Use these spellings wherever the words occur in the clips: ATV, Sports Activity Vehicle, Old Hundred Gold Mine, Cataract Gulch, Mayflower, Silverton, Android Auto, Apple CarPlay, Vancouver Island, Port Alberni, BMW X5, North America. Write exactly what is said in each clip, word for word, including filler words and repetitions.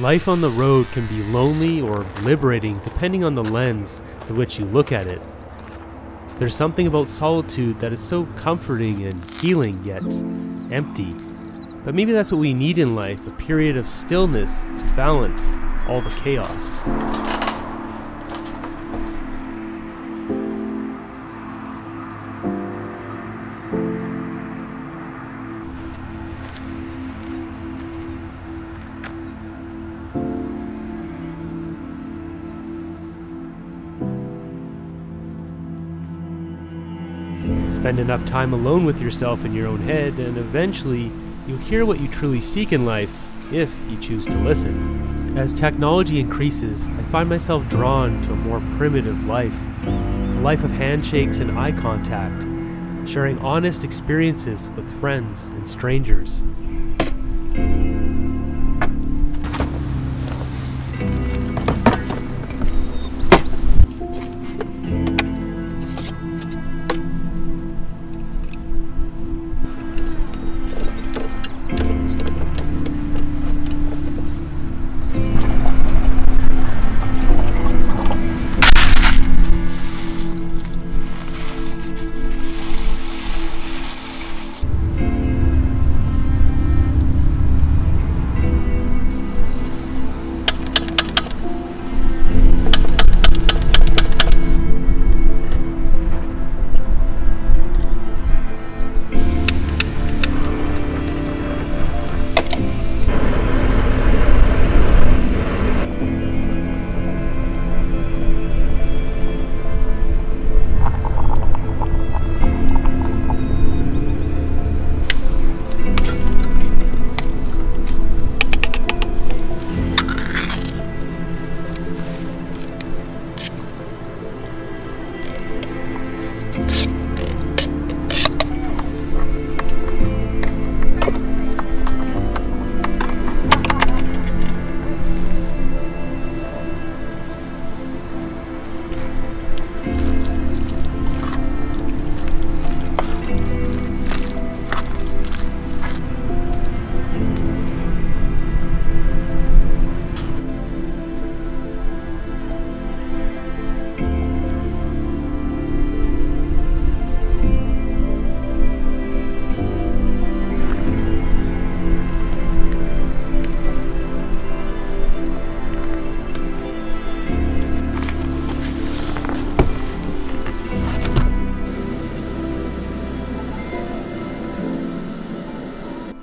Life on the road can be lonely or liberating depending on the lens through which you look at it. There's something about solitude that is so comforting and healing, yet empty. But maybe that's what we need in life, a period of stillness to balance all the chaos. Spend enough time alone with yourself in your own head, and eventually you'll hear what you truly seek in life, if you choose to listen. As technology increases, I find myself drawn to a more primitive life, a life of handshakes and eye contact, sharing honest experiences with friends and strangers.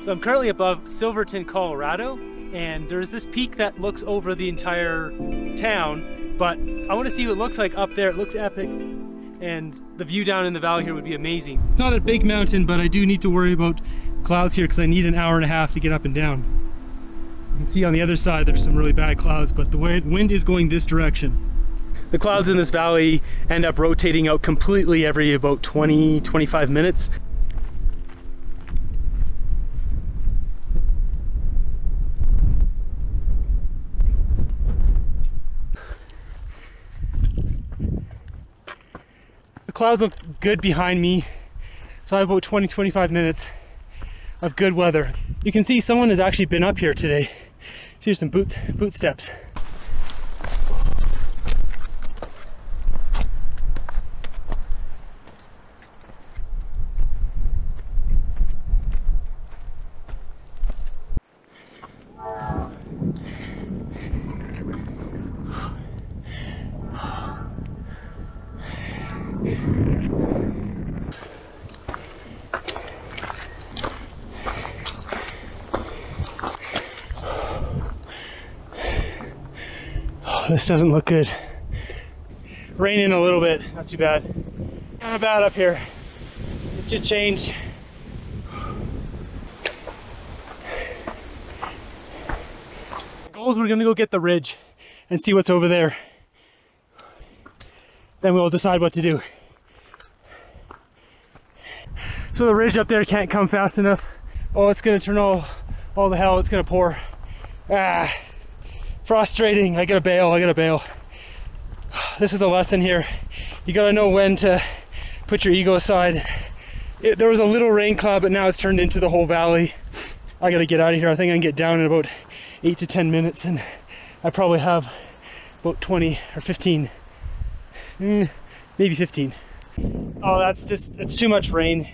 So I'm currently above Silverton, Colorado, and there's this peak that looks over the entire town, but I want to see what it looks like up there. It looks epic, and the view down in the valley here would be amazing. It's not a big mountain, but I do need to worry about clouds here because I need an hour and a half to get up and down. You can see on the other side there's some really bad clouds, but the wind is going this direction. The clouds in this valley end up rotating out completely every about twenty to twenty-five minutes. Clouds look good behind me, so I have about twenty to twenty-five minutes of good weather. You can see someone has actually been up here today. See, here's some boot, boot steps. This doesn't look good. Raining a little bit, not too bad. Not bad up here. It just changed. The goal is we're gonna go get the ridge and see what's over there. Then we'll decide what to do. So the ridge up there can't come fast enough. Oh, it's gonna turn all, all the hell, it's gonna pour. Ah. Frustrating. I gotta bail, I gotta bail. This is a lesson here. You gotta know when to put your ego aside. It, there was a little rain cloud, but now it's turned into the whole valley. I gotta get out of here. I think I can get down in about eight to ten minutes, and I probably have about twenty or fifteen, mm, maybe fifteen. Oh, that's just, it's too much rain.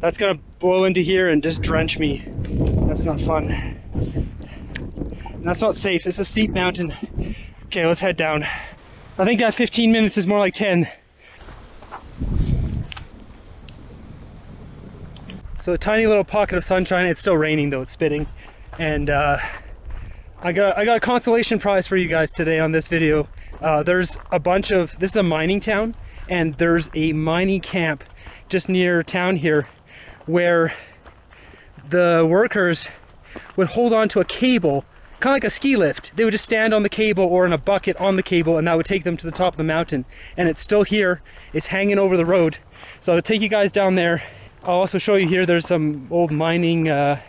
That's gonna blow into here and just drench me. That's not fun. And that's not safe. It's a steep mountain. Okay, let's head down. I think that fifteen minutes is more like ten. So a tiny little pocket of sunshine. It's still raining though, it's spitting. And uh, I got I got a consolation prize for you guys today on this video. Uh, there's a bunch of, this is a mining town, and there's a mining camp just near town here where the workers would hold on to a cable, kind of like a ski lift. They would just stand on the cable or in a bucket on the cable, and that would take them to the top of the mountain. And it's still here, it's hanging over the road. So I'll take you guys down there. I'll also show you here, there's some old mining uh,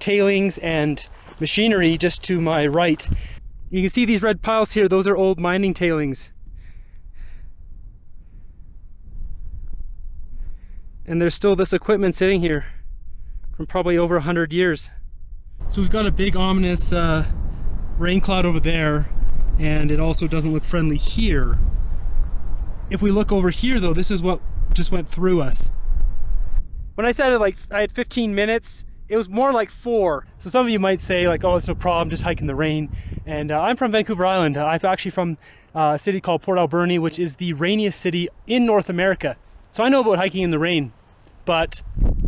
tailings and machinery just to my right. You can see these red piles here, those are old mining tailings. And there's still this equipment sitting here from probably over a hundred years. So we've got a big ominous uh, rain cloud over there, and it also doesn't look friendly here. If we look over here though, this is what just went through us. When I said it, like I had fifteen minutes, it was more like four. So some of you might say like, oh, it's no problem, just hike in the rain. And uh, I'm from Vancouver Island. I'm actually from a city called Port Alberni, which is the rainiest city in North America. So I know about hiking in the rain, but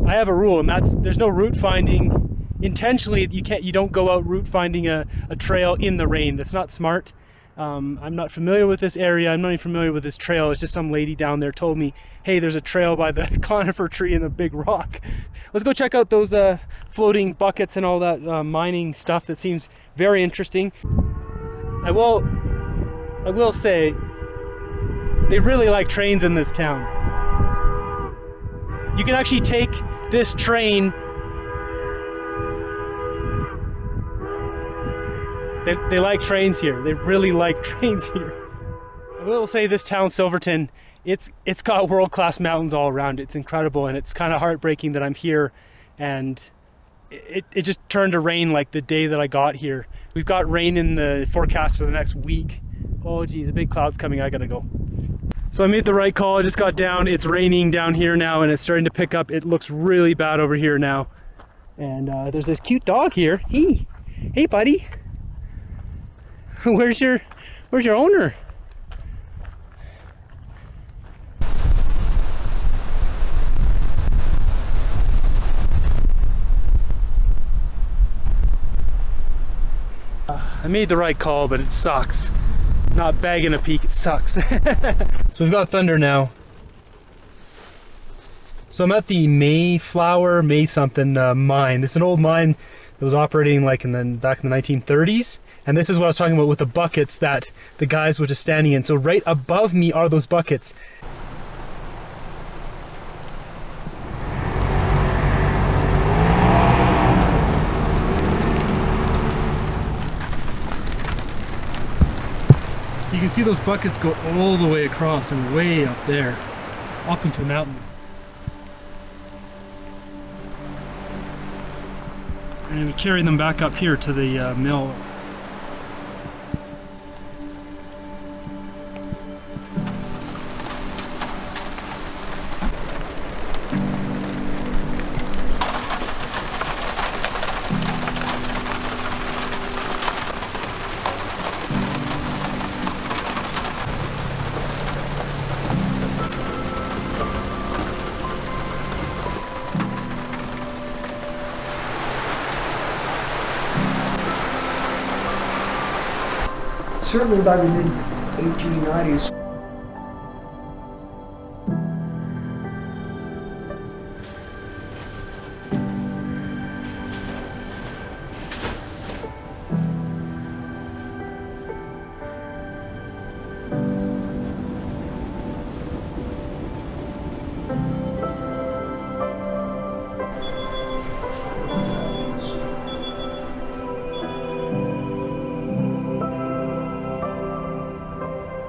I have a rule, and that's there's no route finding. Intentionally, you can't, you don't go out route finding a, a trail in the rain. That's not smart. Um, I'm not familiar with this area. I'm not even familiar with this trail. It's just some lady down there told me, hey, there's a trail by the conifer tree and the big rock. Let's go check out those uh, floating buckets and all that uh, mining stuff that seems very interesting. I will, I will say, they really like trains in this town. You can actually take this train. They, they like trains here. They really like trains here. I will say this town, Silverton, it's it's got world-class mountains all around. It's incredible, and it's kind of heartbreaking that I'm here, and it, it just turned to rain like the day that I got here. We've got rain in the forecast for the next week. Oh geez, a big cloud's coming. I gotta go. So I made the right call. I just got down. It's raining down here now, and it's starting to pick up. It looks really bad over here now. And uh, there's this cute dog here. Hey, hey, buddy. Where's your, where's your owner? Uh, I made the right call, but it sucks. Not bagging a peak, it sucks. So we've got thunder now. So I'm at the Mayflower, May something uh, mine. It's an old mine. It was operating like in then back in the nineteen thirties, and this is what I was talking about with the buckets that the guys were just standing in. So right above me are those buckets. So you can see those buckets go all the way across and way up there, up into the mountain. And we carry them back up here to the uh, mill. Certainly by the mid eighteen nineties.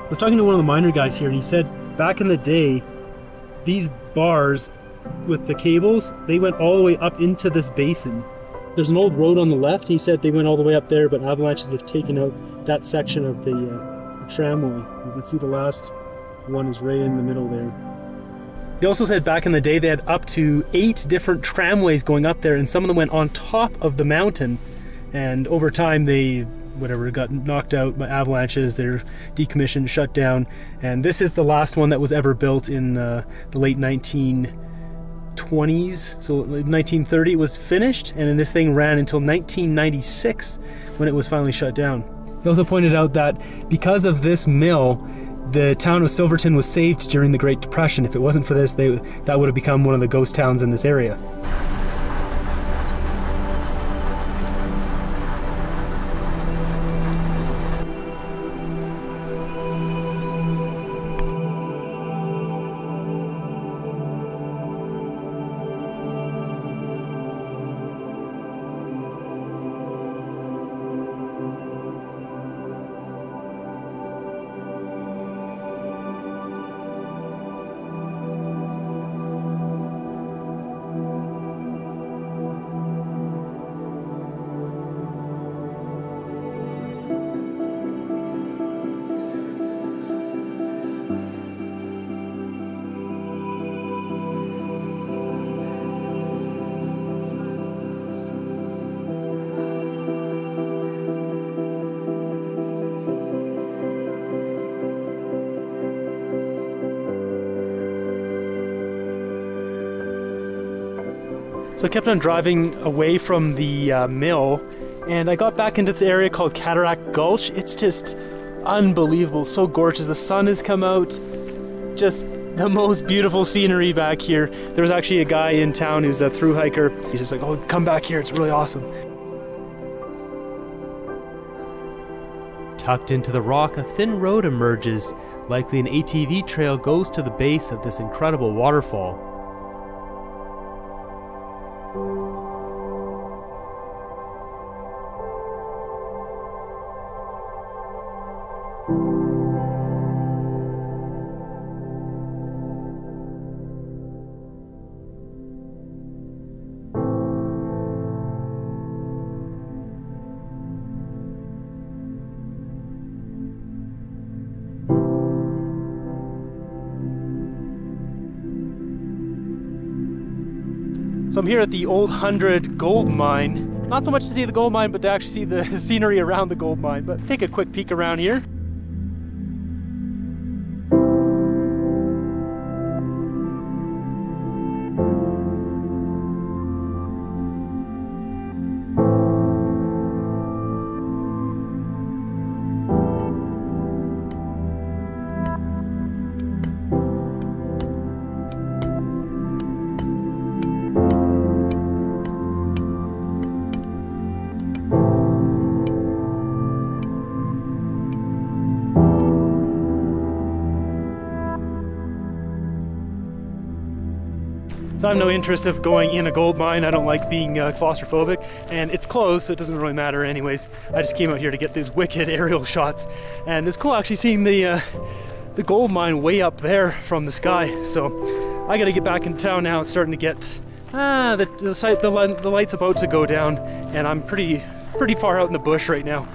I was talking to one of the miner guys here, and he said back in the day, these bars with the cables, they went all the way up into this basin. There's an old road on the left. He said they went all the way up there, but avalanches have taken out that section of the uh, tramway. You can see the last one is right in the middle there. They also said back in the day they had up to eight different tramways going up there, and some of them went on top of the mountain, and over time they, whatever, got knocked out by avalanches, they're decommissioned, shut down, and this is the last one that was ever built in uh, the late nineteen twenties, so nineteen thirty it was finished, and then this thing ran until nineteen ninety-six when it was finally shut down. They also pointed out that because of this mill, the town of Silverton was saved during the Great Depression. If it wasn't for this, they, that would have become one of the ghost towns in this area. So I kept on driving away from the uh, mill, and I got back into this area called Cataract Gulch. It's just unbelievable, so gorgeous. The sun has come out, just the most beautiful scenery back here. There was actually a guy in town who's a thru hiker. He's just like, oh, come back here, it's really awesome. Tucked into the rock, a thin road emerges. Likely an A T V trail goes to the base of this incredible waterfall. So I'm here at the Old Hundred Gold Mine. Not so much to see the gold mine, but to actually see the scenery around the gold mine. But take a quick peek around here. So I have no interest of going in a gold mine. I don't like being uh, claustrophobic, and it's closed, so it doesn't really matter anyways. I just came out here to get these wicked aerial shots, and it's cool actually seeing the uh, the gold mine way up there from the sky. So I gotta get back in town now. It's starting to get, ah, the, the, site, the, the light's about to go down, and I'm pretty, pretty far out in the bush right now.